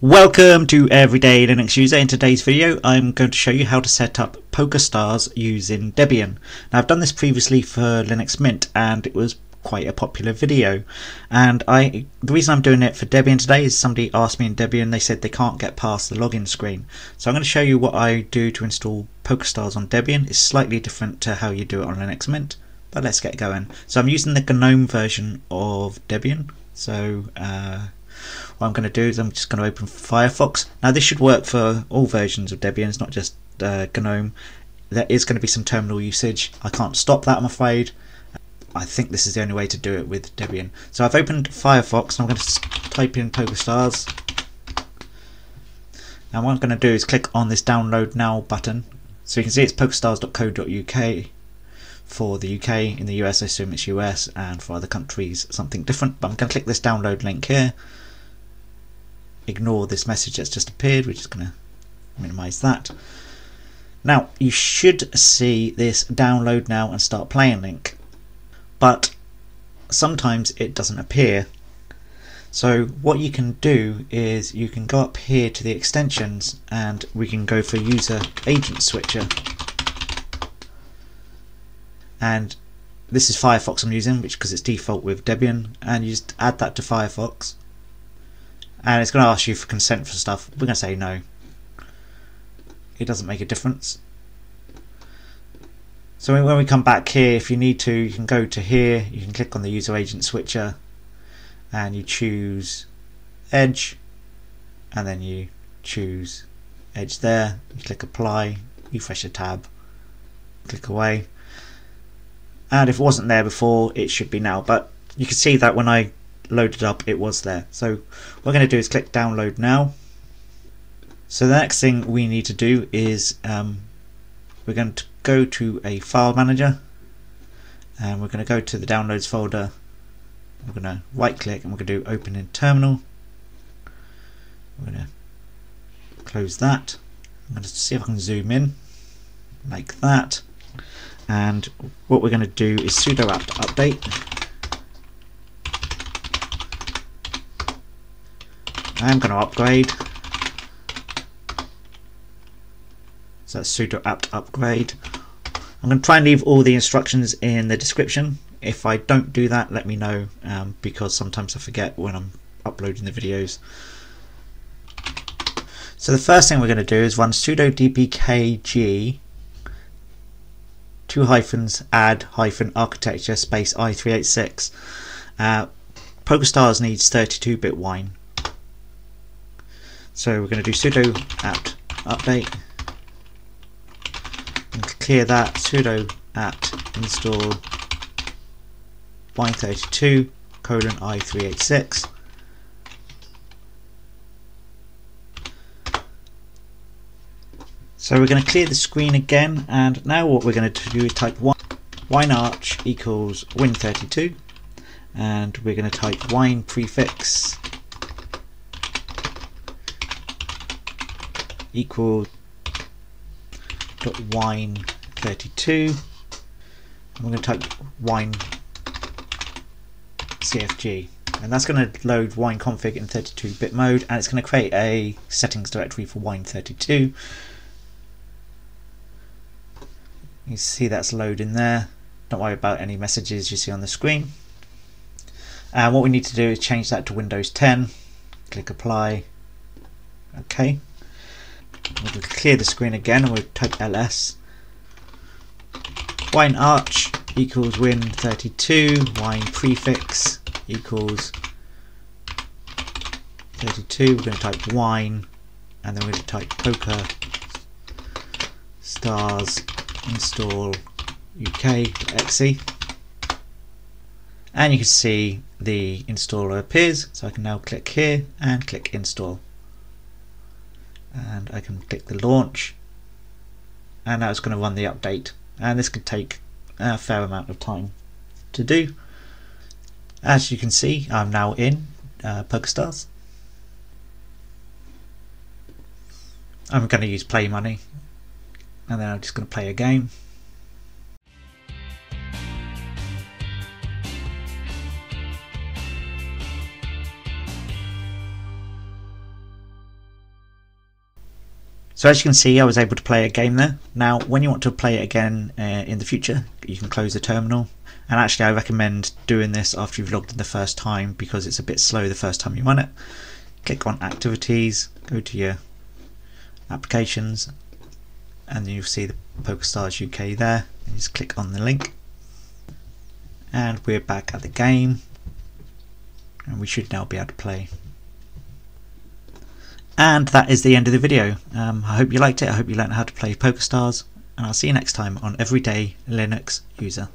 Welcome to Everyday Linux User. In today's video I'm going to show you how to set up PokerStars using Debian. Now I've done this previously for Linux Mint and it was quite a popular video, and the reason I'm doing it for Debian today is somebody asked me in Debian, they said they can't get past the login screen. So I'm going to show you what I do to install PokerStars on Debian. It's slightly different to how you do it on Linux Mint, but let's get going. So I'm using the GNOME version of Debian, so what I'm going to do is I'm just going to open Firefox. Now this should work for all versions of Debian, it's not just GNOME. There is going to be some terminal usage. I can't stop that, I'm afraid. I think this is the only way to do it with Debian. So I've opened Firefox and I'm going to type in PokerStars. Now what I'm going to do is click on this download now button. So you can see it's pokerstars.co.uk for the UK, in the US I assume it's US, and for other countries something different. But I'm going to click this download link here. Ignore this message that's just appeared, we're just going to minimize that. Now you should see this download now and start playing link, but sometimes it doesn't appear. So what you can do is you can go up here to the extensions and we can go for user agent switcher, and this is Firefox I'm using, which because it's default with Debian, and you just add that to Firefox. And it's going to ask you for consent for stuff. We're going to say no. It doesn't make a difference. So when we come back here, if you need to, you can go to here, you can click on the user agent switcher and you choose Edge, and then you choose Edge there, you click apply, refresh the tab, click away, and if it wasn't there before it should be now, but you can see that when I loaded up it was there. So what we're going to do is click download now. So the next thing we need to do is we're going to go to a file manager and we're going to go to the downloads folder. We're going to right click and we're going to do open in terminal. We're going to close that. I'm going to see if I can zoom in like that, and what we're going to do is sudo apt update. I'm going to upgrade, so that's sudo apt upgrade. I'm going to try and leave all the instructions in the description. If I don't do that, let me know, because sometimes I forget when I'm uploading the videos. So the first thing we're going to do is run sudo dpkg -add-architecture -i386. PokerStars needs 32-bit wine. So we're going to do sudo apt update and clear that, sudo apt install wine32:i386. So we're going to clear the screen again, and now what we're going to do is type WINEARCH equals win32, and we're going to type WINEPREFIX equal .wine32. I'm going to type winecfg, and that's going to load wineconfig in 32-bit mode, and it's going to create a settings directory for wine32. You see that's loading there. Don't worry about any messages you see on the screen. And what we need to do is change that to Windows 10. Click apply. Okay. We'll clear the screen again and we'll type ls WINEARCH equals win32, WINEPREFIX equals 32. We're going to type wine, and then we're going to type PokerStarsInstallUK.exe, and you can see the installer appears. So I can now click here and click install, and I can click the launch, and now it's going to run the update, and this could take a fair amount of time to do. As you can see, I'm now in PokerStars. I'm going to use play money, and then I'm just going to play a game. So as you can see, I was able to play a game there. Now when you want to play it again in the future, you can close the terminal, and actually I recommend doing this after you've logged in the first time because it's a bit slow the first time you run it. Click on activities, go to your applications, and you'll see the PokerStars UK there. And just click on the link and we're back at the game, and we should now be able to play. And that is the end of the video. I hope you liked it. I hope you learned how to play PokerStars, and I'll see you next time on Everyday Linux User.